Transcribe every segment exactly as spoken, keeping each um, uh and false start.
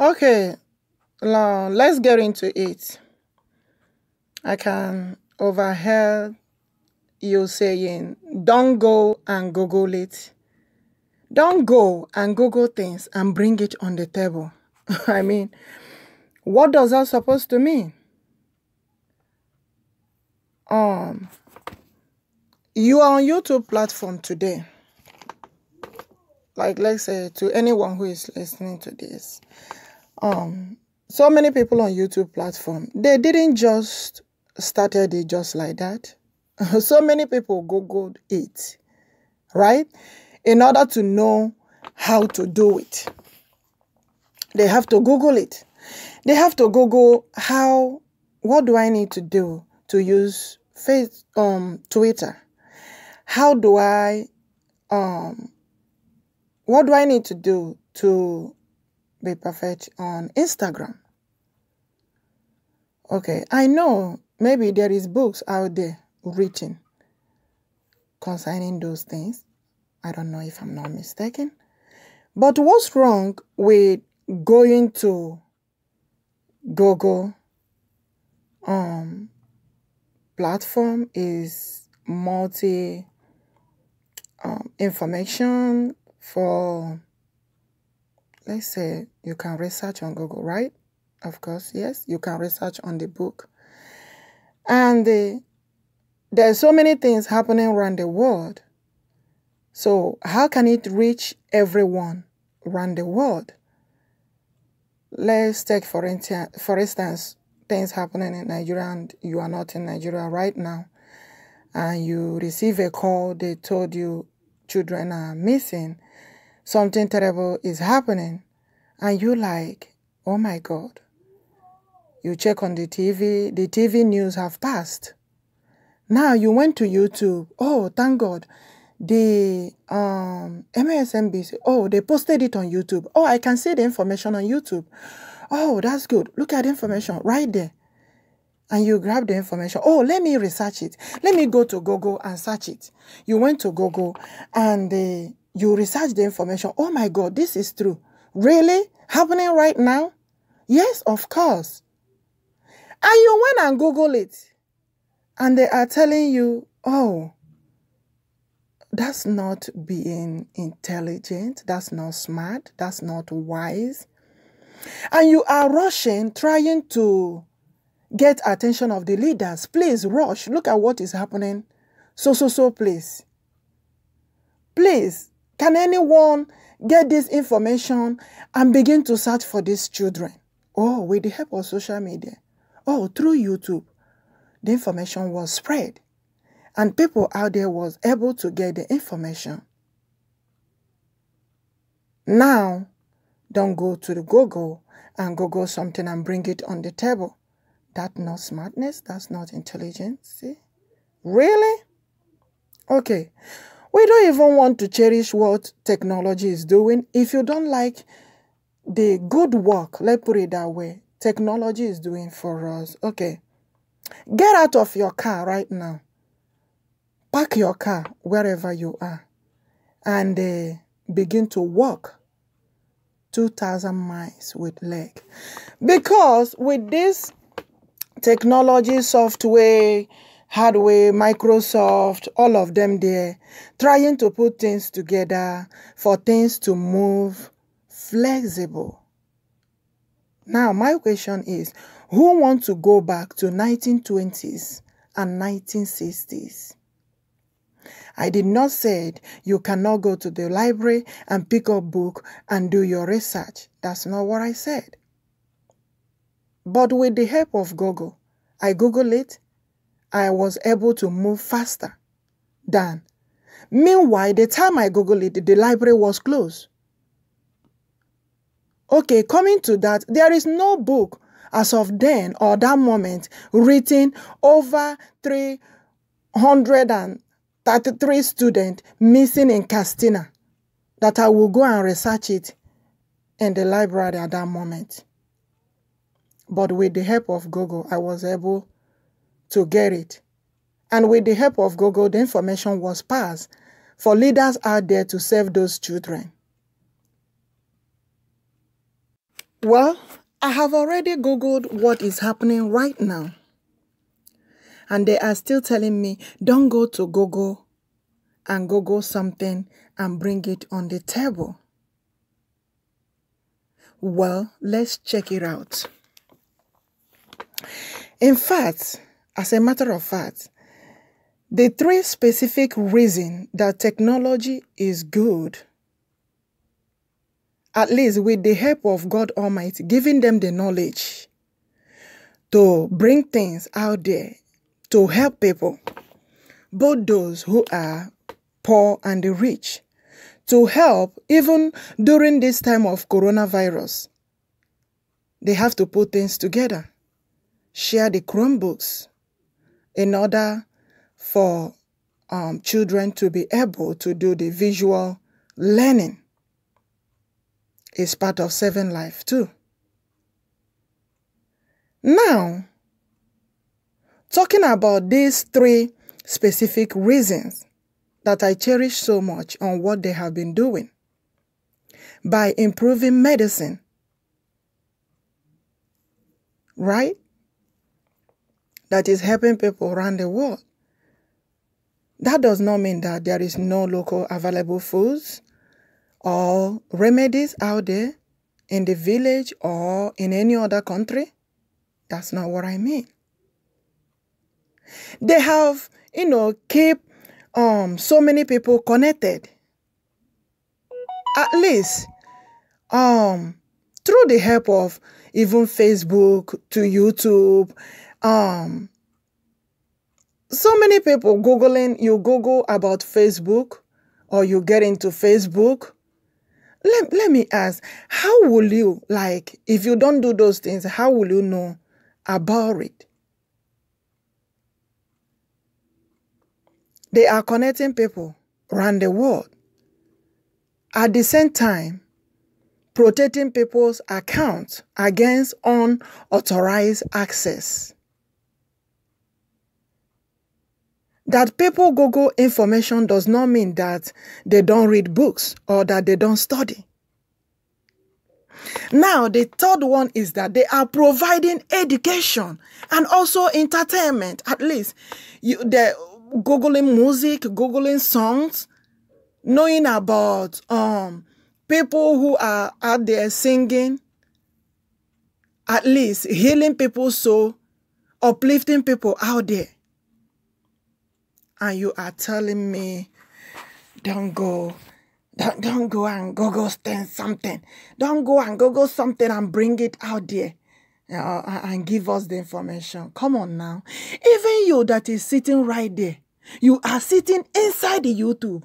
Okay, now let's get into it. I can overhear you saying, don't go and Google it. Don't go and Google things and bring it on the table. I mean, what does that supposed to mean? Um, you are on YouTube platform today. Like, let's say, to anyone who is listening to this. Um, so many people on YouTube platform, they didn't just started it just like that. So many people Googled it, right? In order to know how to do it. They have to Google it. They have to Google how, what do I need to do to use face, um, Twitter? How do I, um, what do I need to do to be perfect on Instagram? Okay, I know maybe there is books out there written concerning those things. I don't know if I'm not mistaken. But what's wrong with going to Google um, platform is multi um, information for, let's say, you can research on Google, right? Of course, yes, you can research on the book. And the, there are so many things happening around the world. So how can it reach everyone around the world? Let's take, for instance, for instance, things happening in Nigeria and you are not in Nigeria right now. And you receive a call, they told you children are missing. Something terrible is happening. And you like, oh my God. You check on the T V, the T V news have passed. Now you went to YouTube, oh, thank God. The um, M S N B C, oh, they posted it on YouTube. Oh, I can see the information on YouTube. Oh, that's good. Look at the information right there. And you grab the information. Oh, let me research it. Let me go to Google and search it. You went to Google and uh, you research the information. Oh, my God, this is true. Really? Happening right now? Yes, of course. And you went and Google it. And they are telling you, oh, that's not being intelligent. That's not smart. That's not wise. And you are rushing, trying to get attention of the leaders. Please rush. Look at what is happening. So, so, so, please. Please, can anyone get this information and begin to search for these children? Oh, with the help of social media. Oh, through YouTube, the information was spread. And people out there was able to get the information. Now, don't go to the Google and Google something and bring it on the table. That's not smartness. That's not intelligence. See? Really? Okay. We don't even want to cherish what technology is doing. If you don't like the good work, let's put it that way, technology is doing for us. Okay. Get out of your car right now. Park your car wherever you are and uh, begin to walk two thousand miles with leg. Because with this technology, software, hardware, Microsoft, all of them there, trying to put things together for things to move flexible. Now, my question is, who wants to go back to nineteen twenties and nineteen sixties? I did not say you cannot go to the library and pick up book and do your research. That's not what I said. But with the help of Google, I Googled it. I was able to move faster than. Meanwhile, the time I Googled it, the library was closed. Okay, coming to that, there is no book as of then or that moment written over three hundred and thirty-three students missing in Castina that I will go and research it in the library at that moment. But with the help of Google, I was able to get it. And with the help of Google, the information was passed for leaders out there to save those children. Well, I have already Googled what is happening right now. And they are still telling me, don't go to Google and Google something and bring it on the table. Well, let's check it out. In fact, as a matter of fact, the three specific reasons that technology is good, at least with the help of God Almighty, giving them the knowledge to bring things out there, to help people, both those who are poor and the rich, to help even during this time of coronavirus. They have to put things together, share the Chromebooks in order for um, children to be able to do the visual learning. It's part of saving life too. Now, talking about these three specific reasons that I cherish so much on what they have been doing. By improving medicine, right? That is helping people around the world. That does not mean that there is no local available foods or remedies out there in the village or in any other country. That's not what I mean. They have, you know, keep um, so many people connected. At least um, through the help of even Facebook to YouTube. Um, so many people Googling, you Google about Facebook or you get into Facebook. Let, let me ask, how will you, like, if you don't do those things, how will you know about it? They are connecting people around the world. At the same time, protecting people's accounts against unauthorized access. That people Google information does not mean that they don't read books or that they don't study. Now, the third one is that they are providing education and also entertainment. At least you, they're Googling music, Googling songs, knowing about um, people who are out there singing, at least healing people's soul, uplifting people out there. And you are telling me, don't go, don't, don't go and Google something. Don't go and Google something and bring it out there uh, and give us the information. Come on now. Even you that is sitting right there, you are sitting inside the YouTube.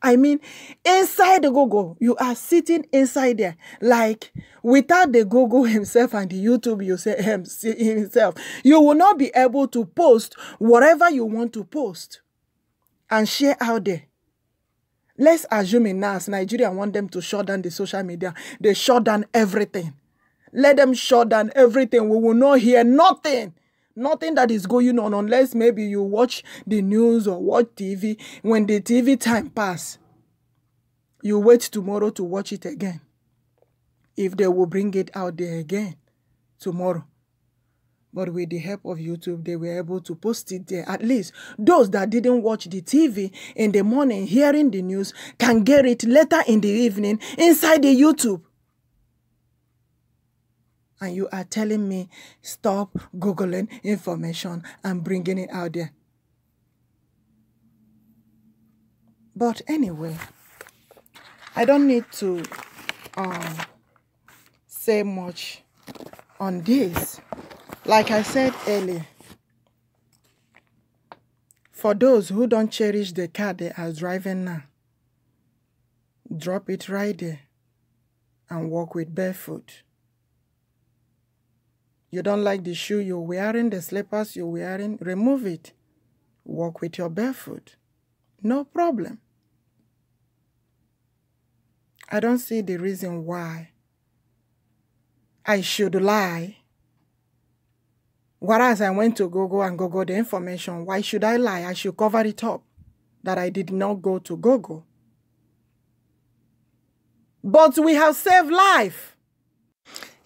I mean, inside the Google, you are sitting inside there. Like, without the Google himself and the YouTube you say him, himself, you will not be able to post whatever you want to post and share out there. Let's assume in now, as Nigeria want them to shut down the social media, they shut down everything. Let them shut down everything. We will not hear nothing. Nothing that is going on unless maybe you watch the news or watch T V. When the T V time pass, you wait tomorrow to watch it again. If they will bring it out there again tomorrow. But with the help of YouTube, they were able to post it there. At least those that didn't watch the T V in the morning, hearing the news, can get it later in the evening inside the YouTube. And you are telling me, stop Googling information and bringing it out there. But anyway, I don't need to um, say much on this. Like I said earlier, for those who don't cherish the car they are driving now, drop it right there and walk with barefoot. You don't like the shoe you're wearing, the slippers you're wearing, remove it. Walk with your barefoot. No problem. I don't see the reason why I should lie. Whereas I went to Google and Google the information, why should I lie? I should cover it up that I did not go to Google. But we have saved life.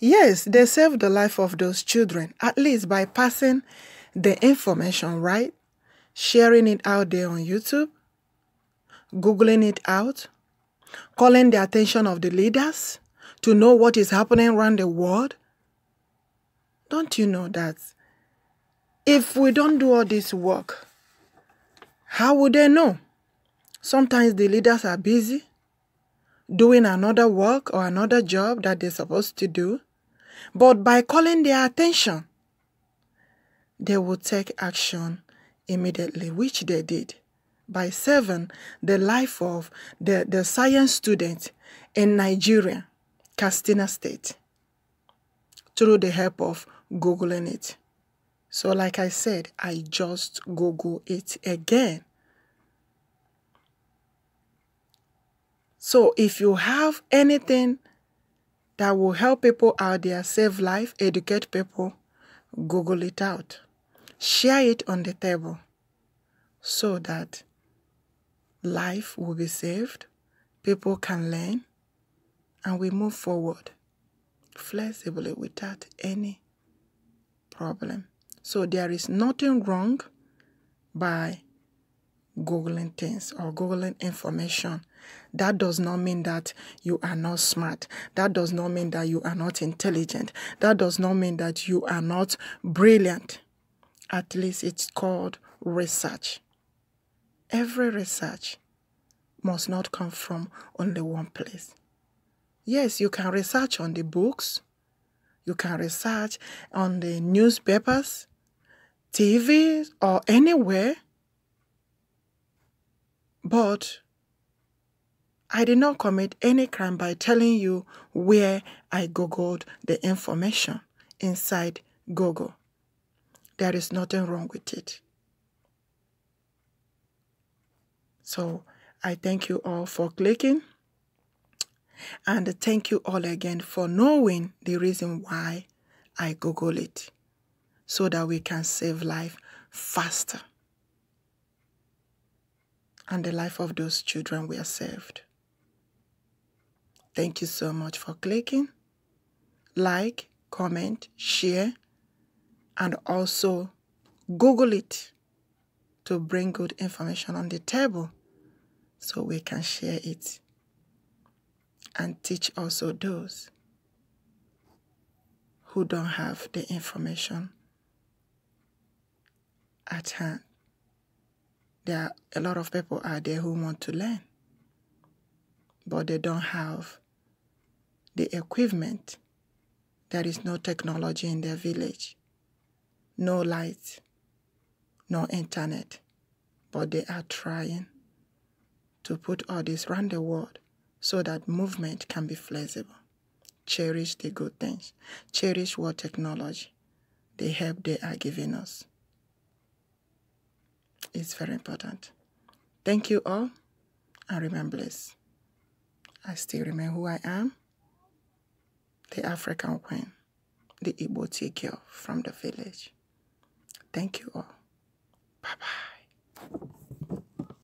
Yes, they saved the life of those children, at least by passing the information right, sharing it out there on YouTube, Googling it out, calling the attention of the leaders to know what is happening around the world. Don't you know that if we don't do all this work, how would they know? Sometimes the leaders are busy doing another work or another job that they're supposed to do. But by calling their attention, they will take action immediately, which they did by saving the life of the, the science student in Nigeria, Katsina State, through the help of Googling it. So like I said, I just Google it again. So if you have anything that will help people out there, save life, educate people, Google it out. Share it on the table so that life will be saved, people can learn, and we move forward flexibly without any problem. So there is nothing wrong by Googling things or Googling information. That does not mean that you are not smart. That does not mean that you are not intelligent. That does not mean that you are not brilliant. At least it's called research. Every research must not come from only one place. Yes, you can research on the books. You can research on the newspapers, T V, or anywhere. But I did not commit any crime by telling you where I Googled the information inside Google. There is nothing wrong with it. So I thank you all for clicking. And thank you all again for knowing the reason why I Google it, so that we can save life faster. And the life of those children were saved. Thank you so much for clicking. Like, comment, share, and also Google it to bring good information on the table so we can share it and teach also those who don't have the information at hand. There are a lot of people out there who want to learn, but they don't have the equipment. There is no technology in their village, no light, no internet, but they are trying to put all this around the world so that movement can be flexible. Cherish the good things. Cherish what technology, the help they are giving us. It's very important. Thank you all, and remain blessed. I still remain who I am, the African Queen, the Igbo tea girl from the village. Thank you all. Bye-bye.